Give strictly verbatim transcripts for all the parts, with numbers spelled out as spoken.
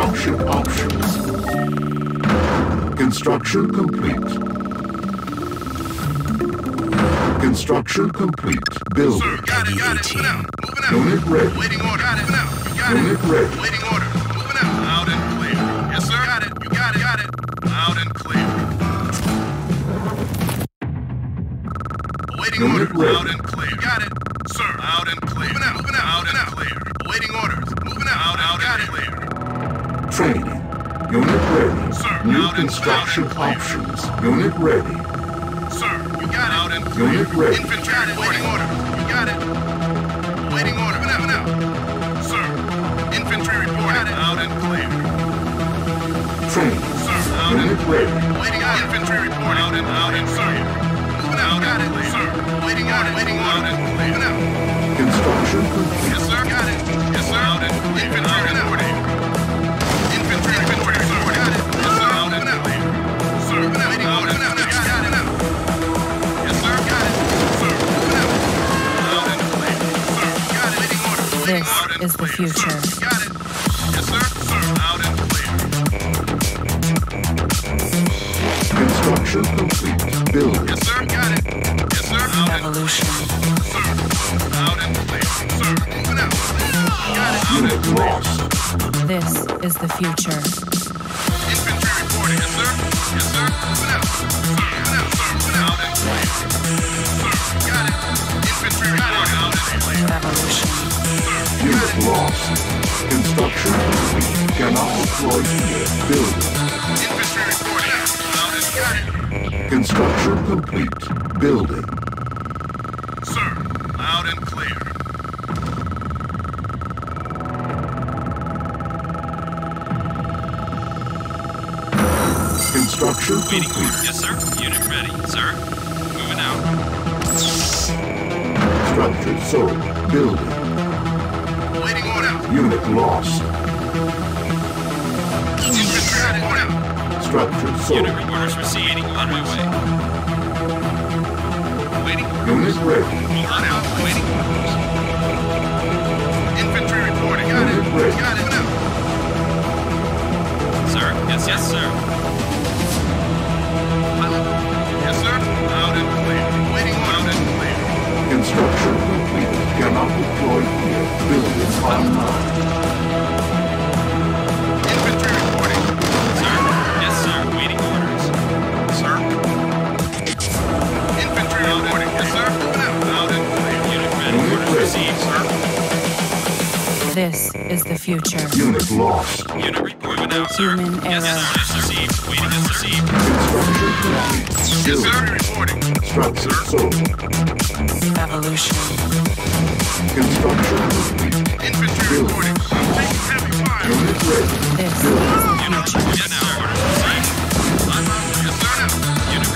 construction options. Construction complete. Construction complete. Build. Sir, got it, got it. Moving out. Moving out. Unit ready. Waiting order. Got it. Moving out. You got Unit it. Unit ready. Waiting order. Moving out. Loud and clear. Yes, sir. Got it. You got it. Got it. Loud and clear. Waiting Unit order. Ready. Loud and clear. Got it. Sir, loud and clear. Moving out. Moving out. Loud and out. Clear. Waiting orders. Moving out. Out and clear. Training. Unit ready. Sir, new construction options. Unit ready. Sir, you got it. Out and clear. Unit ready. Infantry waiting order. You got it. Waiting order. Moving out. Moving out. Sir, infantry report. Got it. Out and clear. Training. Sir, out unit and ready. Waiting out. Infantry report. Out and out and sir. Out got it, sir. Waiting order, waiting order. Moving out. Construction complete. Yes, sir. Got it. Yes, sir. Out and leaving out and order. Infantry, infantry, sir. Got it. Yes, sir. Out and leaving. Sir, waiting order. Got it. Yes, sir. Got it. Sir, moving out. Out and leaving. Sir, got it. Waiting order. This is the future. Got it. Yes, sir. Sir, out and leaving. Construction complete. Build. Yes, sir. Got it. Evolution. Sir, out and clear. Sir, moving out. Got it. Unit lost. This is the future. Infantry reporting. Yes, sir. Yes, sir. Moving out. Sir, moving out. Sir, moving out and clear. Sir, got it. Infantry reporting. Out and clear. Evolution. Sir, unit lost. Construction complete. Cannot deploy here. Build. Infantry reporting. Out and got it. Construction complete. Building. Construction waiting complete. Order. Yes, sir. Unit ready, sir. Moving out. Structure sold. Building. Waiting order. Unit lost. Infantry ready. Order. Structure sold. Unit orders received. On my way. Waiting. Unit ready. On out. Waiting. Infantry reporting. Got Unit it. Ready. Got it. Now. Sir. Yes, yes, sir. Yes, sir. Out and clear. Waiting on out and clear. Construction complete. Cannot deploy here. Building online. Infantry reporting. Sir. Yes, sir. Waiting orders. Sir. Infantry reporting. Yes, sir. Out and clear. Unit ready. Orders received, sir. This is the future. Unit lost. Unit report out, sir. Human yes, sir. Received. Waiting orders received. Construction complete. Yes, sir. Reporting. Structure sold. Evolution. Construction complete. Infantry build. Reporting. I'm taking heavy fire. Unit ready. This build. Unit ready. Yes, sir. Orders received. Yes, sir. Unit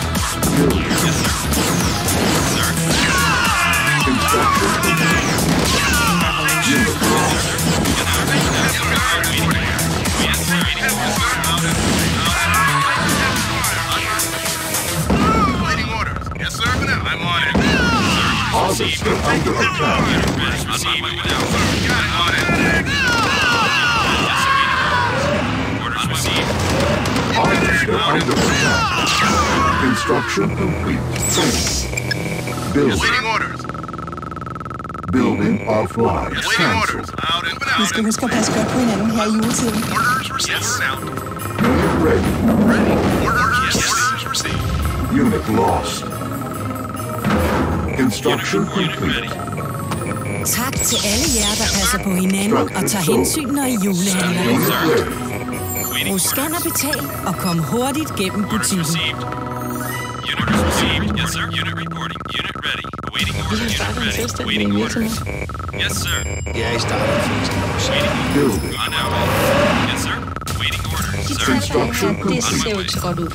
ready. Yes, sir. Yes, sir. Construction complete. Unit ready. Yes, sir. Yes, sir. Yes, sir. Out and I'm on it. Officer under attack. Orders received. Officer under attack. Construction complete. Building. Waiting orders. Building offline. Waiting orders. Out and out. Mister Risco Pascal Quinn, I'm here. You will see. Orders received. Now. Unit ready. Ready. Orders. Orders received. Unit lost. Construction complete. Tak til alle jer, der passer på hinanden og tager hensyn, når I julehandler. Brug scan og betal og kom hurtigt gennem butikken. Unit received. Yes, sir. Unit reporting. Unit ready. Waiting orders. Unit ready. Waiting orders. Yes, sir. Yeah, I started first. Waiting orders. On our way. Yes, sir. Waiting orders. Construction complete. Det ser jo ikke godt ud.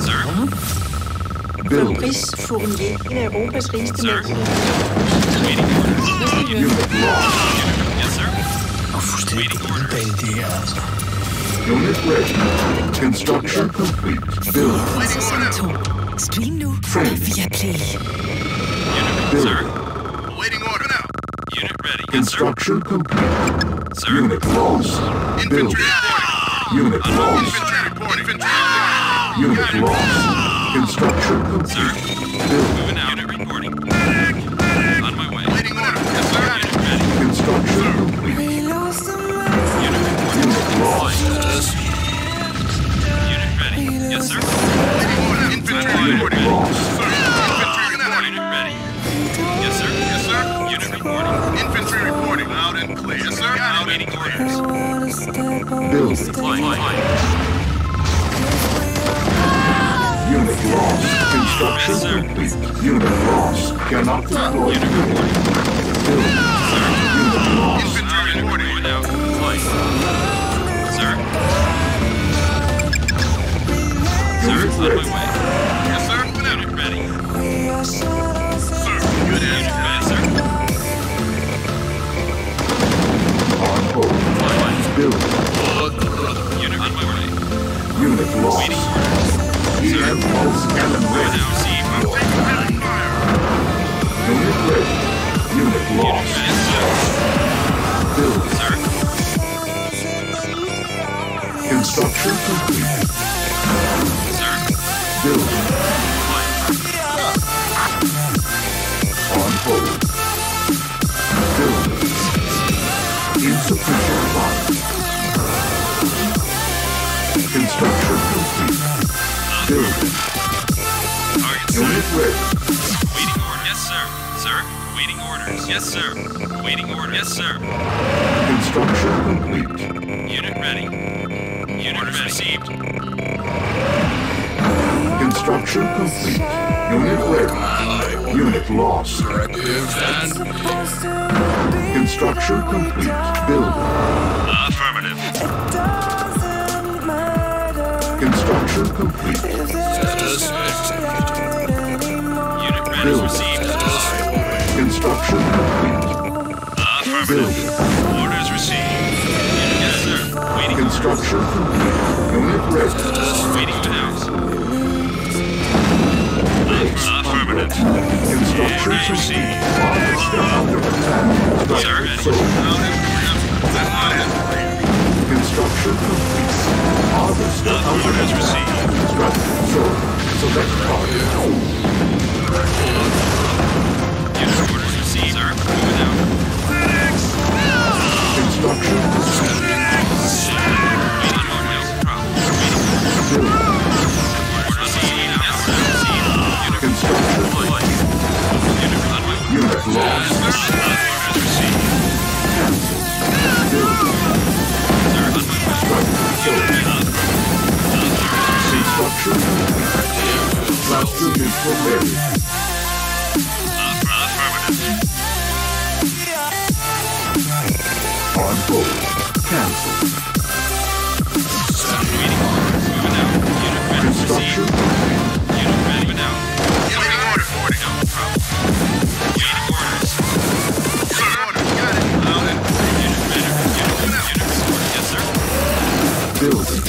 Sir. Building. Rigsfuglen er en af Europas rigeste mænd. Waiting orders. Unit lost. Yes, sir. Waiting orders. Unit ready. Construction complete. Building. Sæson to. Stream nu. Via Play. Unit, sir. Waiting order now. Unit ready. Construction complete. Unit lost. Building. Unit lost. Unit lost. Instruction complete. Moving out. Unit reporting. On my way. Waiting order. Yes, sir. Unit ready. Instruction complete. Unit reporting. Unit lost. Unit ready. Yes, sir. Infantry reporting. Unit ready. Yes, sir. Yes, sir. Unit reporting. Infantry reporting. Loud and clear. Yes, sir. Out and clear. Building. Flying. Flying. Unit lost. Construction complete. Unit lost. Cannot deploy. Unit reporting. Building. Sir. Unit lost. Infantry reporting. Flying. Sir. Sir, it's on my way. Yes, sir. Unit ready. Sir. Unit ready, sir. On hold. Building. Unit on my way. Unit lost. Waiting. Sir. Unit ready. Unit lost. Building. Sir. Construction complete. Sir. Building. On hold. Building. Insufficient funds. Construction complete. Building. Unit ready. Waiting orders. Yes, sir. Sir. Waiting orders. Yes, sir. Waiting orders. Yes, sir. Construction complete. Unit ready. Unit orders received. Construction complete. Unit ready. Unit lost. Construction complete. Building. Affirmative. Construction complete. Status accepted. Unit ready. Received. Construction complete. Affirmative. Building. Orders received. Yes, sir. Waiting. Construction complete. Unit ready. Status waiting without. Affirmative. Construction received. Sir. Construction complete. Harvest the order has received. Construction sold. Select target. Unit orders received, sir. Moving out. Construction complete. Waiting orders. Building. Orders received. Unit construction complete. Unit lost. Orders received. Building. Construction complete. Last unit for burial. Affirmative. On board. Cancelled. Waiting orders. Moving out. Unit ready. Construction complete. Unit ready. Moving out. Waiting order. Boarding. No problem. Waiting orders. Waiting orders. Got it. Loud and clear. Unit ready. Unit ready. Unit ready. Yes, sir. Building.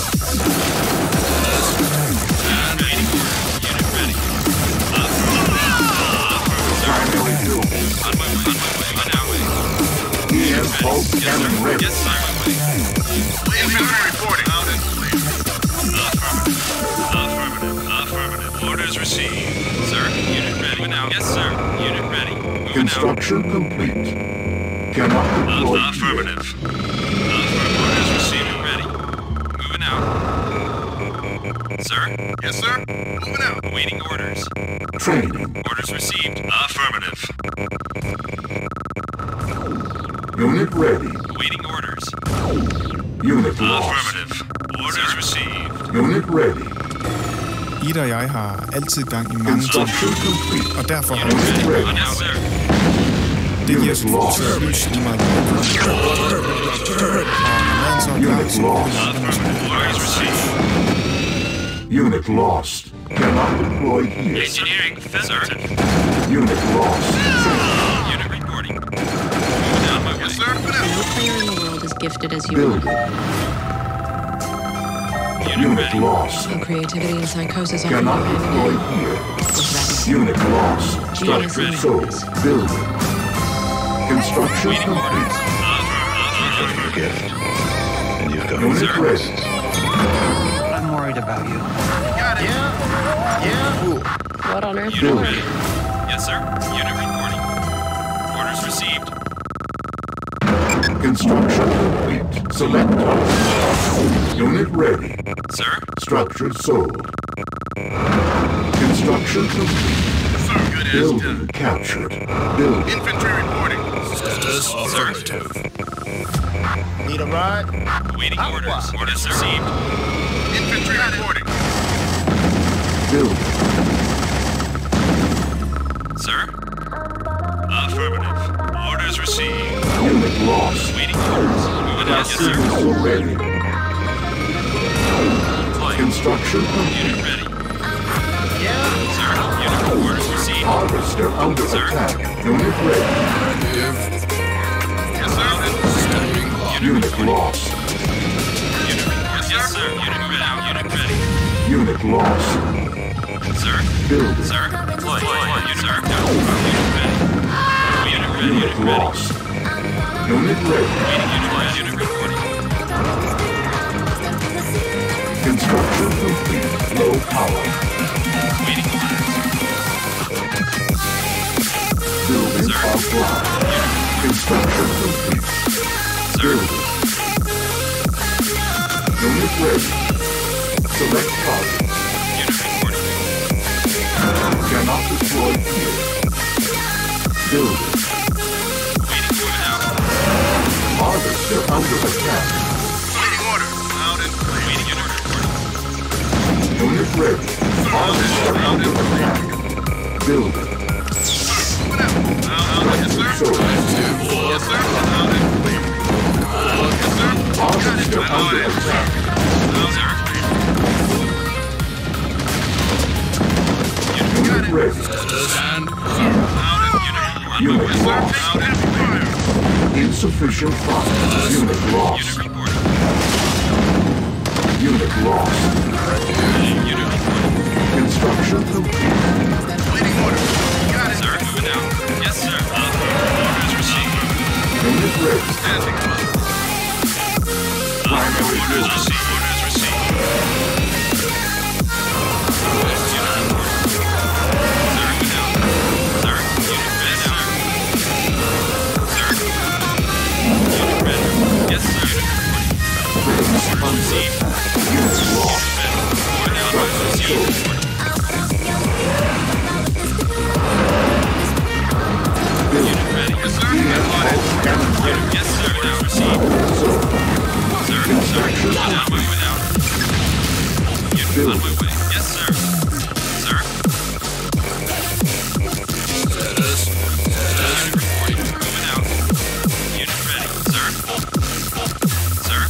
Both cannon ready. Yes, sir. Infantry reporting. Out and clear. Affirmative. Affirmative. Affirmative. Orders received. Sir, unit ready. Moving out. Yes, sir. Unit ready. Moving construction out. Complete. Cannot deploy. Uh, affirmative. Affirmative. Orders received. Ready. Moving out. Sir? Yes, sir. Moving out. Awaiting orders. Training. Orders received. Affirmative. Unit ready. Awaiting orders. Unit lost. Affirmative. Orders received. Unit ready. Ida og jeg har altid gang i mange ting, og derfor har vi ready. Det giver sig fortsat i mange ting. Unit lost. Orders received. Unit lost. Cannot deploy here. Engineering deserted. Unit lost. Unit reporting. Yes, sir. No player in the world is gifted as you building. Are. Unit, Unit lost. Your creativity and psychosis are not deployed here. Unit lost. Structure sold. Building. Construction complete. You've got your gift. And you've got your services. I'm worried about you. Got it. Yeah. Yeah. Ooh. What on earth? Unit ready. Yes, sir. Unit reporting. Orders received. Construction complete. Select. Unit ready. Sir? Structure sold. Construction complete. Sir, good as done. Building captured. Building. Infantry reporting. Status affirmative. Need a ride? Awaiting orders. Orders received. Infantry reporting. Building. Sir? Affirmative. Orders received. Unit lost. Awaiting orders. Moving on, yes, sir. Ready. Construction complete. Unit ready. Yeah. Sir, unit orders received. Harvester under sir. Attack. Unit ready. Yes, sir. Unit, unit lost. Unit ready. Yes, sir. Unit ready. Unit ready. Unit lost. Sir. Building. Sir. Deploy. Unit sir. Unit ready. Unit ready. Unit lost. Unit ready. Unit reporting. Construction complete. Low power. Waiting orders. Building offline. Construction complete. Building. Unit ready. Select target. Unit reporting. Cannot deploy here. Building. Waiting for now. Harvester under attack. Waiting order. Out and waiting in order. Unit ready. Harvester under attack. Building. So, yes, sir. Harvester under attack. Unit ready. Stand firm. Unit lost. Insufficient fire. Unit lost. Unit lost. Construction complete. Waiting order. Got it. Sir, moving down. Yes, sir. Orders received. Unit ready. Standing by. Primary orders received. Orders received. Unit reporting. Sir, moving down. Sir, unit ready. Sir. Unit ready. Yes, sir. Orders received. Unit lost. Moving down. Orders received. Yes, sir. Now receive. Sir, sir. On my way now. Unit on my way. Yes, sir. Sir. Status. Status reporting. Moving out. Unit ready. Sir. Sir.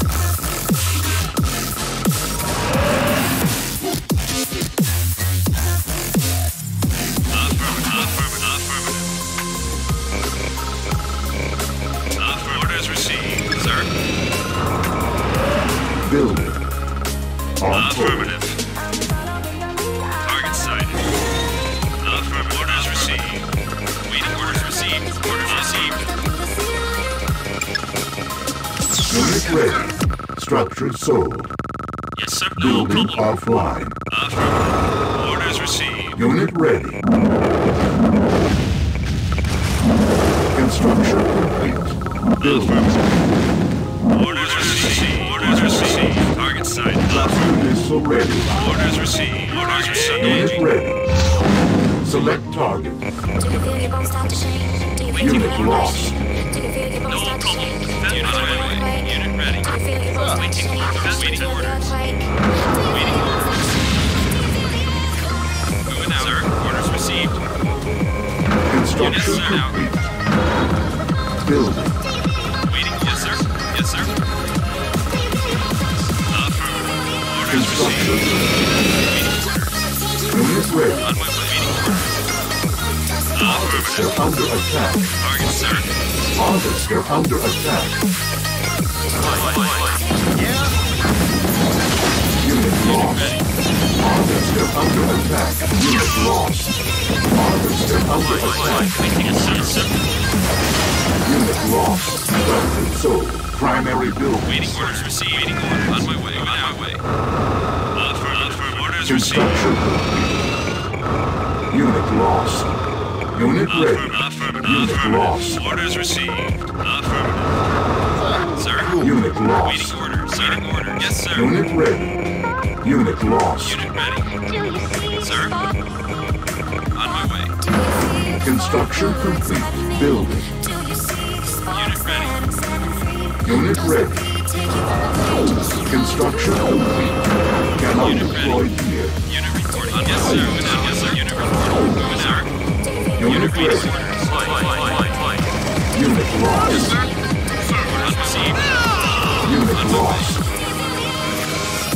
Affirmative. Affirmative. Affirmative. Received, sir. Building. Affirmative. Target sighted. Affirmative. Orders received. Waiting orders received. Orders received. Unit ready. Structure sold. Yes, sir. No building problem. Offline. Affirmative. Orders received. Unit ready. Construction complete. Building. Orders received. Orders received. Target side. Missile ready. Orders received. Orders received. Unit ready. Select target. Unit lost. No problem. Unit ready. Unit ready. Waiting orders. Waiting orders. Waiting orders. Moving out. Sir. Orders received. Construction complete. Building. Construction. Unit ready. On my way. Harvester under attack. Target, sir. Harvester under attack. Yeah. Unit lost. Harvester under attack. Unit lost. Harvester under attack. Unit lost. Sold. Primary building. Waiting orders received. Waiting orders. On my way. On my way. away. Offer, offer, orders received. Unit lost. Unit ready. Offer, offer, lost. Orders received. Offer. Sir. Unit lost. Waiting order. Waiting order. Yes, sir. Unit ready. Unit lost. Unit ready. Sir. On my way. Construction complete. Building. Unit ready. Unit ready. Construction complete. Cannot unit deploy ready. Here. Unit reporting. Yes, sir. Yes, sir. Unit reporting. Moving out. Unit ready. Fly, fly, fly, fly. Unit lost. Yes, sir. Sir, we're not received. Unit lost.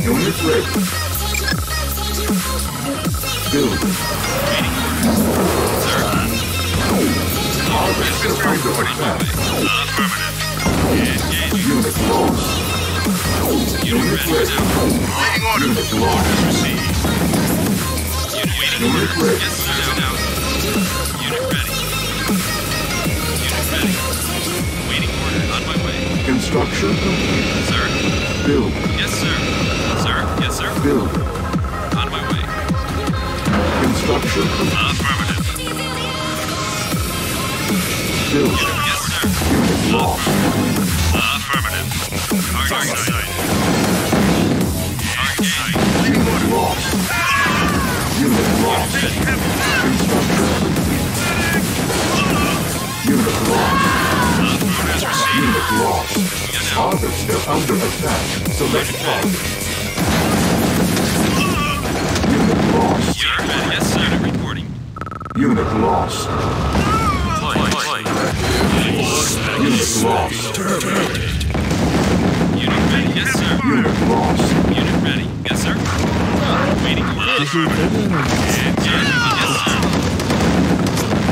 Unit ready. Building. Waiting. Sir. Office is reporting. Affirmative. Unit lost. Unit ready. Waiting order. Unit orders received. Unit waiting Unit order. Ready. Yes, sir. Unit ready. Unit ready. Waiting order. On my way. Construction complete. Sir. Build. Yes, sir. Sir. Yes, sir. Build. On my way. Construction complete. Affirmative. Build. Unit, yes, sir. Unit lost. Affirmative. Target sight. Target sight. Unit lost. Unit lost. Construction complete. Unit lost. Unit lost. Harvester under attack. Select target. Unit lost. Yes, sir. Reporting. Unit lost. Unit lost. Terminated. Unit ready, yes sir. Unit lost. Unit ready, yes sir. Waiting for Unit ready, yes sir.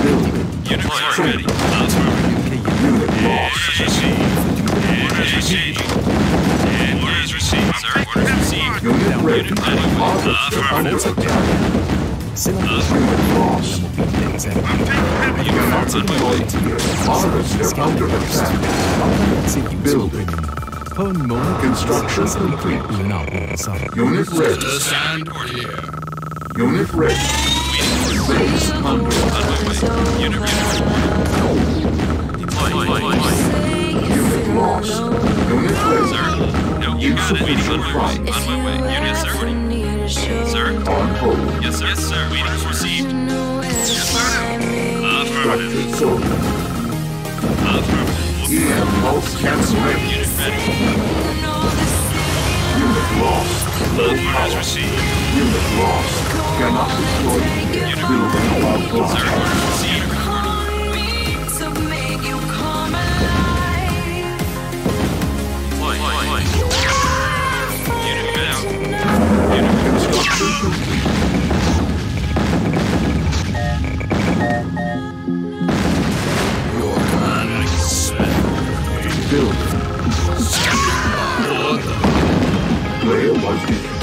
Building. Unit ready. Unit lost. Orders received. Orders received. Orders received, sir. Orders received. Unit ready. Unit lost. Unit lost. Building. Construction complete. Unit ready. Stand or here. Unit ready. Base under attack. Unit ready. Deploy. Unit lost. Unit ready. Sir. No, you got it. Waiting on my way. On my way. Unit sir. Sir. On hold. Yes, sir. Yes, sir. Waiting for received. Yes, sir. Affirmative. Affirmative. E M pulse cancel ready. Unit ready. Unit lost. Low power received. Unit lost. Cannot deploy. Unit building allowed block. Sir, orders received. Flight, flight. Unit down. Unit construction complete. Your man is build. Player was defeated.